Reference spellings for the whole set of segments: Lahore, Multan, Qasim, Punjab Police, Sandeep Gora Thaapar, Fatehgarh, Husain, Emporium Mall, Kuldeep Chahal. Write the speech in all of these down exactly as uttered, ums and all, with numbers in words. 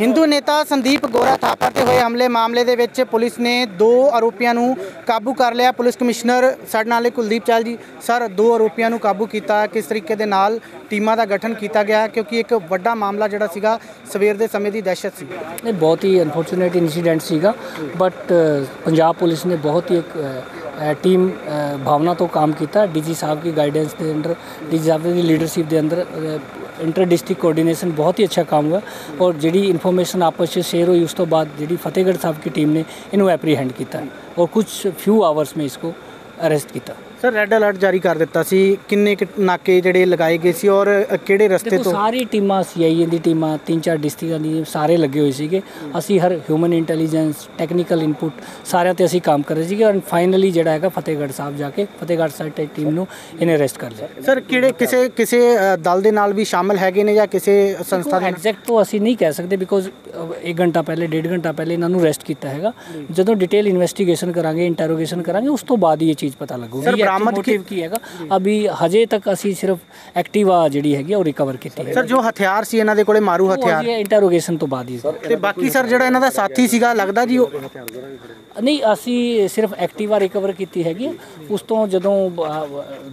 हिंदू नेता संदीप गोरा थापर ते हुए हमले मामले दे विच पुलिस ने दो आरोपियों नू काबू कर लिया। पुलिस कमिश्नर साडे नाल कुलदीप चाहल जी, सर दो आरोपियों नू काबू किया, किस तरीके दे नाल टीमां दा गठन किया गया, क्योंकि एक बड़ा मामला जिहड़ा सीगा सवेर दे समय दी दहशत सी। नहीं, बहुत ही अनफॉर्चुनेट इंसीडेंट सीगा, बट पंजाब पुलिस ने बहुत ही एक टीम भावना तो काम किया। डीजी साहब की गाइडेंस के अंदर, डीजी साहब की लीडरशिप के अंदर इंटर डिस्ट्रिक्ट कोऑर्डिनेशन बहुत ही अच्छा काम हुआ और जी इन्फॉर्मेशन आपस में शेयर हुई। उस तो बाद जी फतेहगढ़ साहब की टीम ने इन्हों एप्रीहेंड किया और कुछ फ्यू आवर्स में इसको अरेस्ट किया। सर रेड अलर्ट जारी कर दिता सी, किन्ने नाके जोड़े लगाए गए सी और किहड़े रस्ते तो सारी टीमां सी आई ए दी टीमां तीन चार डिस्ट्रिक्टां दी सारे लगे हुए सीगे। असी हर ह्यूमन इंटैलीजेंस टैक्नीकल इनपुट सारियां ते असी काम कर रहे सीगे और फाइनली जिहड़ा हैगा फतेहगढ़ साहब जाके फतेहगढ़ साहब दी टीम नूं इन्हें अरेस्ट कर लिया। सर किहड़े किसे किसे दल दे नाल भी शामिल हैगे ने जां किसे संस्था दे? एग्जैक्ट तो असी नहीं कह सकते, बिकॉज एक घंटा पहले डेढ़ घंटा पहले इन्हां नूं अरेस्ट कीता हैगा। जदों डिटेल इन्वेस्टिगेशन करांगे, इंटैरोगेशन करांगे, उस तो बाद ही ये चीज़ पता लगूगी। मोटिव की हैगा अभी हजे तक असी सिर्फ एक्टिवा जी हैगी और रिकवर की। सर जो हथियार सी इन्होंने कोले मारू हथियार इंटरोगेशन तो बाद ही ते बाकी सर जो इन्हों का साथी सीगा लगता जी नहीं असी सिर्फ एक्टिवा रिकवर की हैगी। उस तो जदों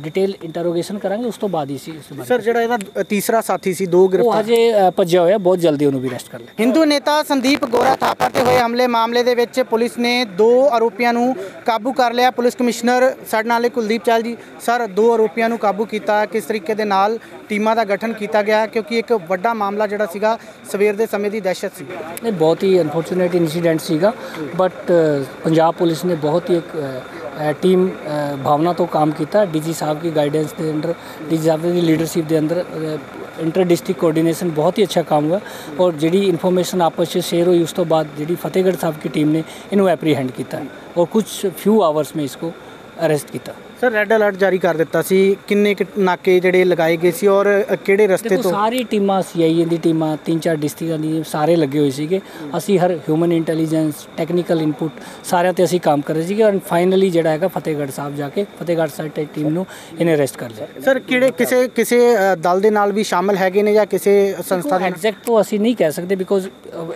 डिटेल इंटरोगेशन करांगे उस तो बाद ही सी। सर जो इहदा तीसरा साथी सी दो गिरफ्तार हजे भज्या होया, बहुत जल्दी उन्होंने भी अरेस्ट कर लिया। हिंदू नेता संदीप गोरा थापर ते होए हमले मामले दे विच पुलिस ने दो आरोपियों नू काबू कर लिया। पुलिस कमिश्नर साडे नाल कुलदीप चाहल जी, सर दो आरोपियों नू काबू किया, किस तरीके दे नाल टीमां दा गठन किया गया, क्योंकि एक बड़ा मामला जिहड़ा सीगा सवेर दे समय दी दहशत सी। नहीं, बहुत ही अनफॉर्चुनेट इंसीडेंट सीगा, बट पंजाब पुलिस ने बहुत ही एक टीम भावना तो काम किया। डीजी साहब की गाइडेंस के अंदर, डीजी साहब की लीडरशिप के अंदर इंटर डिस्ट्रिक्ट कोऑर्डिनेशन बहुत ही अच्छा काम हुआ और जी इन्फॉर्मेशन आपस में शेयर हुई। उस तो बाद जी फतेहगढ़ साहब की टीम ने इन्हों एप्रीहेंड किया और कुछ फ्यू आवर्स में इसको अरेस्ट किया। सर रेड अलर्ट जारी कर दिता सी, किन्ने नाके जोड़े लगाए गए सी और किहड़े रस्ते तो सारी टीमां सी आई ए दी टीमां तीन चार डिस्ट्रिक्टां दी सारे लगे हुए सीगे। असी हर ह्यूमन इंटैलीजेंस टैक्नीकल इनपुट सारियां ते असी काम कर रहे सीगे और फाइनली जिहड़ा हैगा फतेहगढ़ साहब जाके फतेहगढ़ साहब दी टीम नूं इन्हें अरेस्ट कर लिया। सर किहड़े किसे किसे दल दे नाल भी शामिल हैगे ने जां किसे संस्था दे? एग्जैक्ट तो असी नहीं कह सकते, बिकॉज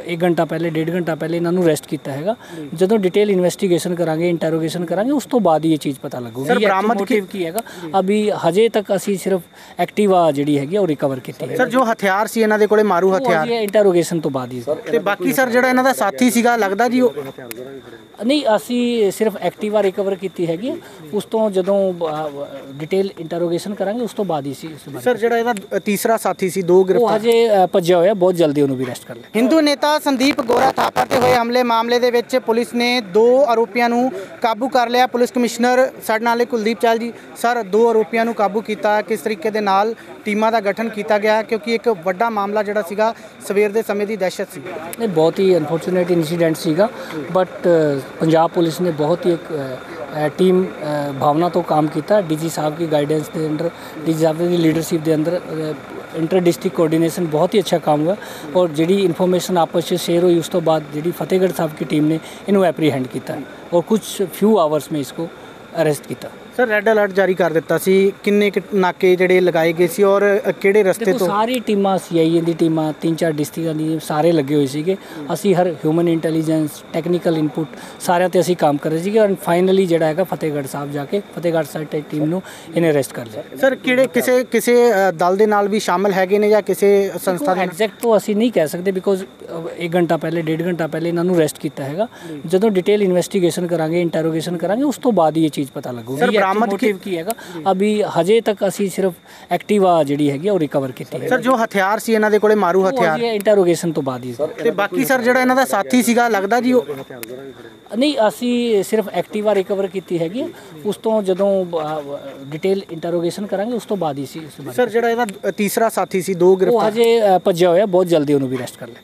एक घंटा पहले डेढ़ घंटा पहले इन्हां नूं अरेस्ट किया हैगा। जदों डिटेल इन्वेस्टिगेशन करांगे, इंटैरोगेशन करांगे, उस तो बाद ही ये चीज़ पता लगूगी। मोटिव की हैगा अभी हजे तक असी सिर्फ एक्टिवा जी हैगी और रिकवर की। सर जो हथियार सी इन्होंने कोले मारू हथियार इंटरोगेशन तो बाद ही ते बाकी सर जो इन्हों का साथी सीगा लगता जी नहीं असी सिर्फ एक्टिवा रिकवर की हैगी। उस तो जदों डिटेल इंटरोगेशन करांगे उस तो बाद ही सी। सर जो इहदा तीसरा साथी सी दो गिरफ्तार हजे भज्या होया, बहुत जल्दी उन्होंने भी अरेस्ट कर लिया। हिंदू नेता संदीप गोरा थापर ते हुए हमले मामले दे विच पुलिस ने दो आरोपियों नू काबू कर लिया। पुलिस कमिश्नर साडे नाल कुलदीप चाहल जी, सर दो आरोपियों नू काबू किया, किस तरीके दे नाल टीमां दा गठन किया गया, क्योंकि एक बड़ा मामला जिहड़ा सीगा सवेर दे समय दी दहशत सी। नहीं, बहुत ही अनफॉर्चुनेट इंसीडेंट सीगा, बट पंजाब पुलिस ने बहुत ही एक टीम भावना तो काम किया। डीजी साहब की गाइडेंस के अंदर, डीजी साहब की लीडरशिप के अंदर इंटर डिस्ट्रिक्ट कोऑर्डिनेशन बहुत ही अच्छा काम हुआ और जी इन्फॉर्मेशन आपस में शेयर हुई। उस तो बाद जी फतेहगढ़ साहब की टीम ने इन्हों एप्रीहेंड किया और कुछ फ्यू आवर्स में इसको अरेस्ट किया। सर रेड अलर्ट जारी कर दिता सी, किन्ने नाके जोड़े लगाए गए सी और किहड़े रस्ते तो सारी टीमां सी आई ए दी टीमां तीन चार डिस्ट्रिक्टां दी सारे लगे हुए सीगे। असी हर ह्यूमन इंटैलीजेंस टैक्नीकल इनपुट सारियां ते असी काम कर रहे सीगे और फाइनली जिहड़ा हैगा फतेहगढ़ साहब जाके फतेहगढ़ साहब दी टीम नूं इन्हें अरेस्ट कर लिया। सर किहड़े किसे किसे दल दे नाल भी शामिल हैगे ने जां किसे संस्था? एग्जैक्ट तो असी नहीं कह सकते, बिकॉज एक घंटा पहले डेढ़ घंटा पहले इन्होंने अरेस्ट किया हैगा। जदों डिटेल इन्वेस्टिगेशन करांगे, इंटरोगेशन करांगे, उस तो बाद ही ये चीज़ पता लगूगी। मोटिव की हैगा अभी हजे तक असी सिर्फ एक्टिवा जी हैगी और रिकवर की। सर जो हथियार सी इन्होंने कोले मारू हथियार इंटरोगेशन तो बाद ही ते बाकी सर जो इन्हों का साथी सीगा लगता जी नहीं असी सिर्फ एक्टिवा रिकवर की हैगी। उस तो जदों डिटेल इंटरोगेशन करांगे उस तो बाद ही सी। सर जो इहदा तीसरा साथी सी दो गिरफ्तार हजे भज्या होया, बहुत जल्दी उन्होंने भी अरेस्ट कर लिया।